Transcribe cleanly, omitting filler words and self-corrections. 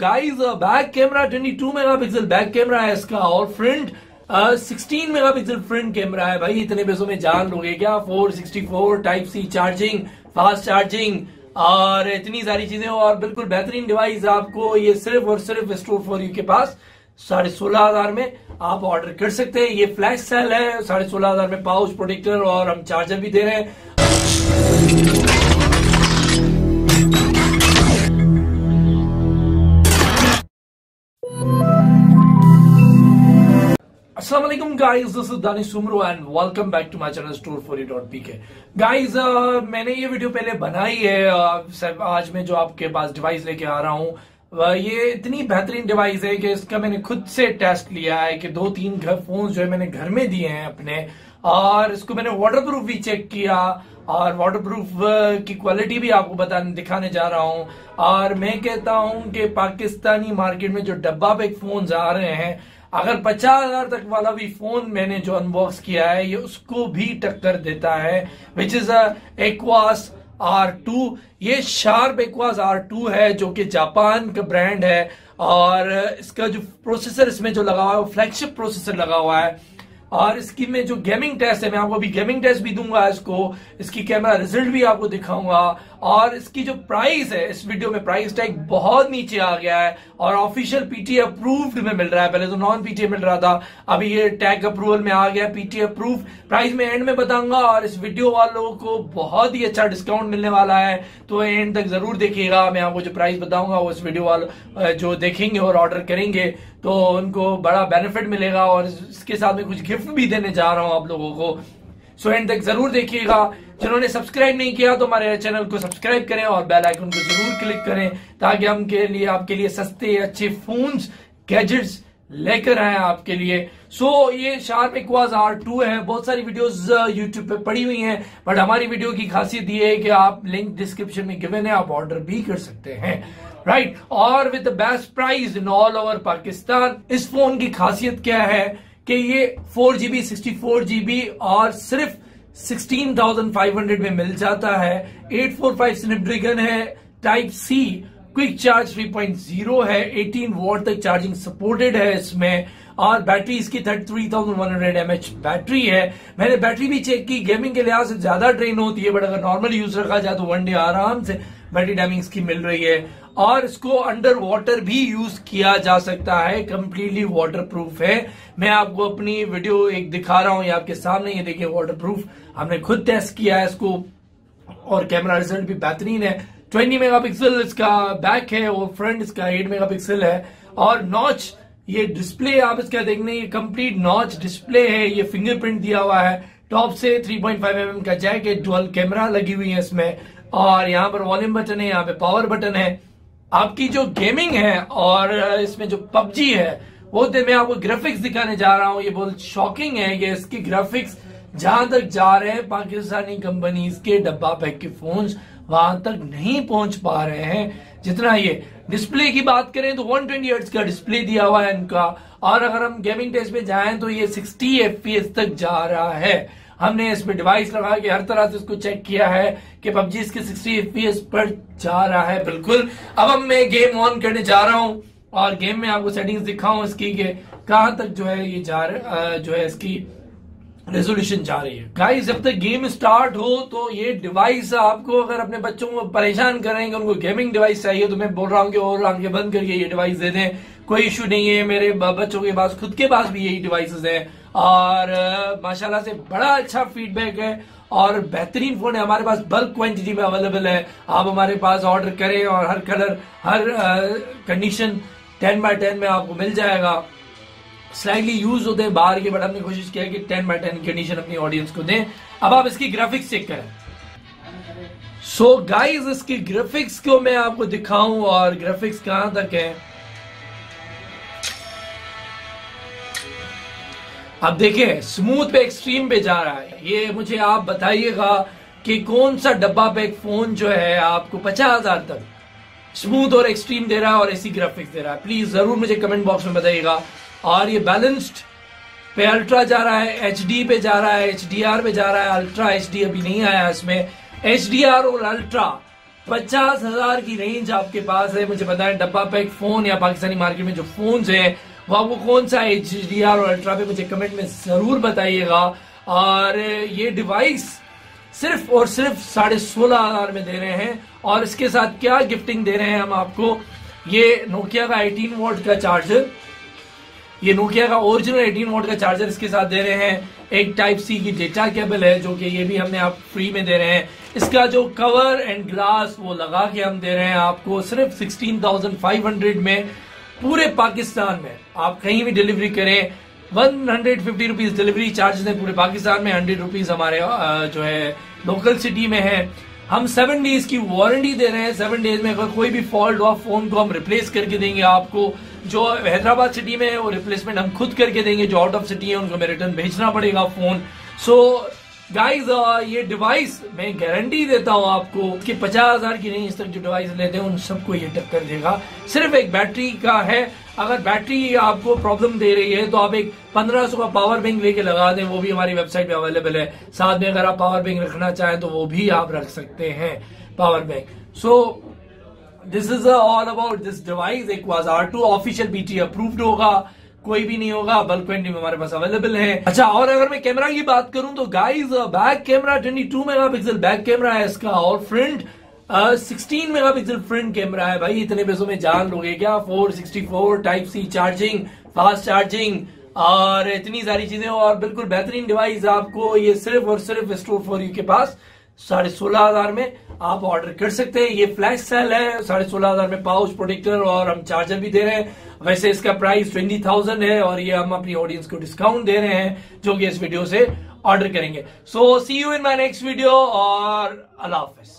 Guys back camera 22 megapixel back camera है इसका और फ्रंट 16 मेगापिक्सल फ्रंट कैमरा है। भाई इतने पैसों में जान लोगे क्या? 464 type C charging, fast charging और इतनी सारी चीजें और बिल्कुल बेहतरीन डिवाइस। आपको ये सिर्फ और सिर्फ store4u के पास 16,500 में आप ऑर्डर कर सकते हैं। ये फ्लैश सेल है, 16,500 में पाउच, प्रोटेक्टर और हम चार्जर भी दे रहे हैं। Assalamualaikum guys, this is Danish Soomro and welcome back to my channel store4u.pk। guys, मैंने ये वीडियो पहले बनाई है। आज मैं जो आपके पास डिवाइस लेके आ रहा हूँ ये इतनी बेहतरीन डिवाइस है कि इसका मैंने खुद से टेस्ट लिया है कि 2-3 फोन जो है मैंने घर में दिए हैं अपने, और इसको मैंने वाटरप्रूफ भी चेक किया और वाटरप्रूफ की क्वालिटी भी आपको बताने दिखाने जा रहा हूँ। और मैं कहता हूँ कि पाकिस्तानी मार्केट में जो डब्बा पैक फोन आ रहे हैं, अगर 50,000 तक वाला भी फोन मैंने जो अनबॉक्स किया है ये उसको भी टक्कर देता है, विच इज एक्वास R2। ये शार्प एक्वास R2 है जो कि जापान का ब्रांड है और इसका जो प्रोसेसर इसमें जो लगा हुआ है वो फ्लैगशिप प्रोसेसर लगा हुआ है। और इसकी में जो गेमिंग टेस्ट है, मैं आपको अभी गेमिंग टेस्ट भी दूंगा, इसको इसकी कैमरा रिजल्ट भी आपको दिखाऊंगा। और इसकी जो प्राइस है इस वीडियो में, प्राइस टैग बहुत नीचे आ गया है और ऑफिशियल पीटीए अप्रूव्ड में मिल रहा है। पहले तो नॉन पीटीए मिल रहा था, अभी ये टैग अप्रूवल में आ गया। पीटीए अप्रूव प्राइस में एंड में बताऊंगा और इस वीडियो वालों को बहुत ही अच्छा डिस्काउंट मिलने वाला है, तो एंड तक जरूर देखिएगा। मैं आपको जो प्राइस बताऊंगा वो इस वीडियो वालों जो देखेंगे और ऑर्डर करेंगे तो उनको बड़ा बेनिफिट मिलेगा, और इसके साथ में कुछ गिफ्ट भी देने जा रहा हूं आप लोगों को। सो एंड तक जरूर देखिएगा। जिन्होंने सब्सक्राइब नहीं किया तो हमारे चैनल को सब्सक्राइब करें और बेल आइकन को जरूर क्लिक करें ताकि हम के लिए आपके लिए सस्ते अच्छे फोन्स, गैजेट्स लेकर आए आपके लिए। सो ये शार्प एक्वास R2 है। बहुत सारी वीडियोस यूट्यूब पे पड़ी हुई हैं, बट हमारी वीडियो की खासियत ये है कि आप लिंक डिस्क्रिप्शन में गिवन है, आप ऑर्डर भी कर सकते हैं, राइट। और with the best price in all over Pakistan. इस फोन की खासियत क्या है कि ये 4GB 64GB और सिर्फ 16,500 में मिल जाता है। 845 स्नैपड्रैगन है, टाइप सी, क्विक चार्ज 3.0 है, 18 वॉट तक चार्जिंग सपोर्टेड है इसमें, और बैटरी इसकी 33,100 mAh बैटरी है। मैंने बैटरी भी चेक की, गेमिंग के लिहाज से ज्यादा ड्रेन होती है, बट अगर नॉर्मल यूज रखा जाए तो 1 डे आराम से बैटरी टाइमिंग इसकी मिल रही है। और इसको अंडर वाटर भी यूज किया जा सकता है, कंप्लीटली वाटर प्रूफ है। मैं आपको अपनी वीडियो एक दिखा रहा हूँ ये आपके सामने, ये देखिए वाटर प्रूफ, हमने खुद टेस्ट किया है इसको और कैमरा रिजल्ट भी बेहतरीन है। 20 मेगापिक्सल इसका बैक है और फ्रंट इसका 8 मेगापिक्सल है। और नॉच ये डिस्प्ले आप इसका देख लें, ये कंप्लीट नॉच डिस्प्ले है, ये फिंगरप्रिंट दिया हुआ है। टॉप से 3.5 mm का जैक है, डुअल कैमरा लगी हुई है इसमें, और यहाँ पर वॉल्यूम बटन है, यहाँ पे पावर बटन है। आपकी जो गेमिंग है और इसमें जो PUBG है वो मैं आपको ग्राफिक्स दिखाने जा रहा हूँ। ये बहुत शॉकिंग है कि इसकी ग्राफिक्स जहां तक जा रहे हैं पाकिस्तानी कंपनीज के डब्बा पैक के फोन्स वहां तक नहीं पहुंच पा रहे हैं जितना ये। डिस्प्ले की बात करें तो 120 हर्ट्ज का डिस्प्ले दिया हुआ है इनका, और अगर हम गेमिंग टेस्ट पे जाएं तो ये 60 FPS तक जा रहा है। हमने इसमें डिवाइस लगा के हर तरह से इसको चेक किया है कि PUBG इसके 60 FPS पर जा रहा है बिल्कुल। अब हम मैं गेम ऑन करने जा रहा हूँ और गेम में आपको सेटिंग्स दिखाऊं इसकी कहाँ तक जो है ये जा रहा जो है इसकी रेजोल्यूशन जा रही है। गाइस जब तक गेम स्टार्ट हो तो ये डिवाइस आपको, अगर अपने बच्चों को परेशान करेंगे उनको गेमिंग डिवाइस चाहिए तो मैं बोल रहा हूँ कि और आंखें बंद करके ये डिवाइस दे दें, कोई इश्यू नहीं है। मेरे बच्चों के पास, खुद के पास भी यही डिवाइसेस हैं और माशाल्लाह से बड़ा अच्छा फीडबैक है और बेहतरीन फोन है। हमारे पास बल्क क्वांटिटी में अवेलेबल है, आप हमारे पास ऑर्डर करें और हर कलर, हर कंडीशन 10x10 में आपको मिल जाएगा। स्लाइडली यूज होते हैं बाहर के, बट हमने कोशिश किया कि 10x10 कंडीशन अपनी ऑडियंस को दें। अब आप इसकी ग्राफिक्स चेक करें। सो गाइस इसकी ग्राफिक्स को मैं आपको दिखाऊं और ग्राफिक्स कहां तक है आप देखें। स्मूथ पे, एक्सट्रीम पे जा रहा है। ये मुझे आप बताइएगा कि कौन सा डब्बा पैक फोन जो है आपको 50,000 तक स्मूथ और एक्सट्रीम दे रहा है और ऐसी ग्राफिक्स दे रहा है। प्लीज जरूर मुझे कमेंट बॉक्स में बताइएगा। और ये बैलेंस्ड पे अल्ट्रा जा रहा है, HD पे जा रहा है, HDR पे जा रहा है, अल्ट्रा HD अभी नहीं आया इसमें। HDR और अल्ट्रा 50,000 की रेंज आपके पास है। मुझे बताएं डब्बा पैक फोन या पाकिस्तानी मार्केट में जो फोन है वो आपको कौन सा HDR और अल्ट्रा पे मुझे कमेंट में जरूर बताइएगा। और ये डिवाइस सिर्फ और सिर्फ 16,500 में दे रहे हैं और इसके साथ क्या गिफ्टिंग दे रहे हैं हम आपको, ये नोकिया का 18 वॉट का चार्जर, ये नोकिया का ओरिजिनल 18 वॉट का चार्जर इसके साथ दे रहे हैं। एक टाइप सी की डेटा केबल है जो कि ये भी हमने आप फ्री में दे रहे हैं। इसका जो कवर एंड ग्लास वो लगा के हम दे रहे हैं आपको सिर्फ 16,500 में पूरे पाकिस्तान में। आप कहीं भी डिलीवरी करें 150 रुपीज डिलीवरी चार्जेस हैं पूरे पाकिस्तान में, 100 रुपीज हमारे जो है लोकल सिटी में है। हम 7 डेज की वारंटी दे रहे हैं, 7 डेज में अगर कोई भी फॉल्ट हुआ फोन को हम रिप्लेस करके देंगे आपको। जो हैदराबाद सिटी में है वो रिप्लेसमेंट हम खुद करके देंगे, जो आउट ऑफ सिटी है उनको हमें रिटर्न भेजना पड़ेगा फोन। सो गाइज ये डिवाइस मैं गारंटी देता हूँ आपको कि 50,000 की रेंज तक जो डिवाइस लेते हैं उन सबको ये टक्कर देगा। सिर्फ एक बैटरी का है, अगर बैटरी आपको प्रॉब्लम दे रही है तो आप एक 1500 का पावर बैंक लेके लगा दें, वो भी हमारी वेबसाइट पे अवेलेबल है। साथ में अगर आप पावर बैंक रखना चाहें तो वो भी आप रख सकते हैं power bank. So this is all about this device. Aquos R2 official PTA approved होगा, कोई भी नहीं होगा, बल्क क्वांटिटी में हमारे पास अवेलेबल है। अच्छा, और अगर मैं कैमरा की बात करूं तो guys back camera 22 megapixel back camera है इसका, और फ्रंट 16 मेगापिक्सल फ्रंट कैमरा है। भाई इतने पैसों में जान लोगे क्या? 464 type C charging, fast charging और इतनी सारी चीजें, और बिल्कुल बेहतरीन डिवाइस। आपको ये सिर्फ और सिर्फ store4u के पास 16,500 में आप ऑर्डर कर सकते हैं। ये फ्लैश सेल है, 16,500 में पाउच, प्रोटेक्टर और हम चार्जर भी दे रहे हैं। वैसे इसका प्राइस 20,000 है और ये हम अपनी ऑडियंस को डिस्काउंट दे रहे हैं जो कि इस वीडियो से ऑर्डर करेंगे। So see you in my next video और अल्लाह हाफिज।